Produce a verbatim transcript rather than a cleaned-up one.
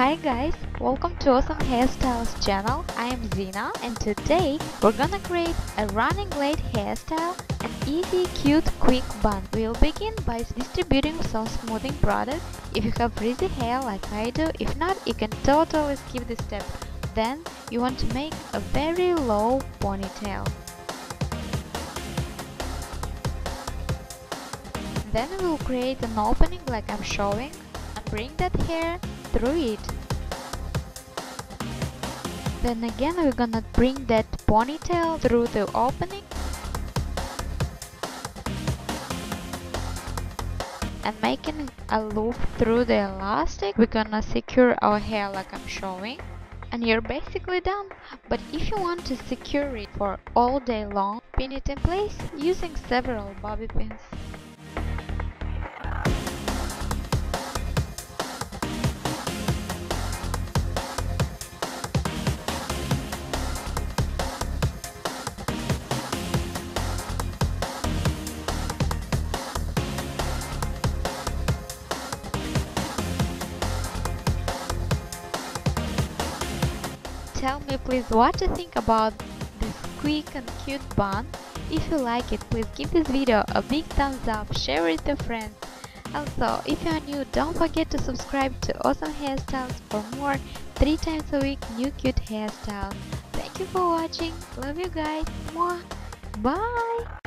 Hi guys, welcome to Awesome Hairstyles channel. I am Zina and today we're gonna create a running late hairstyle, an easy, cute, quick bun. We'll begin by distributing some smoothing products if you have frizzy hair like I do. If not, you can totally skip this step. Then you want to make a very low ponytail. Then we'll create an opening like I'm showing and bring that hair through it. Then again we're gonna bring that ponytail through the opening and making a loop through the elastic. We're gonna secure our hair like I'm showing and you're basically done. But if you want to secure it for all day long, pin it in place using several bobby pins. Tell me please what you think about this quick and cute bun. If you like it, please give this video a big thumbs up, share it to friends. Also, if you are new, don't forget to subscribe to Awesome Hairstyles for more three times a week new cute hairstyles. Thank you for watching, love you guys, mwah, bye!